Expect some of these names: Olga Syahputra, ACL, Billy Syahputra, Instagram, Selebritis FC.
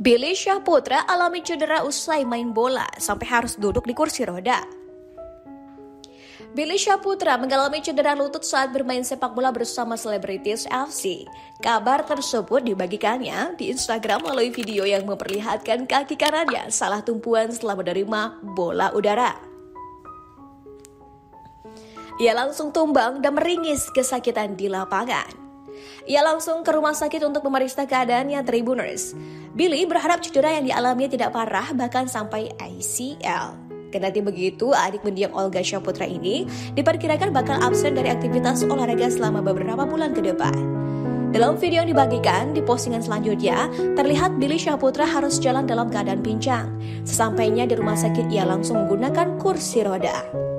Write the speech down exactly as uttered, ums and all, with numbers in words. Billy Syahputra alami cedera usai main bola sampai harus duduk di kursi roda. Billy Syahputra mengalami cedera lutut saat bermain sepak bola bersama Selebritis F C. Kabar tersebut dibagikannya di Instagram melalui video yang memperlihatkan kaki kanannya salah tumpuan setelah menerima bola udara. Ia langsung tumbang dan meringis kesakitan di lapangan. Ia langsung ke rumah sakit untuk memeriksa keadaannya Tribuners. Billy berharap cedera yang dialaminya tidak parah bahkan sampai A C L. Kendati begitu, adik mendiang Olga Syahputra ini diperkirakan bakal absen dari aktivitas olahraga selama beberapa bulan ke depan. Dalam video yang dibagikan di postingan selanjutnya, terlihat Billy Syahputra harus jalan dalam keadaan pincang. Sesampainya di rumah sakit, ia langsung menggunakan kursi roda.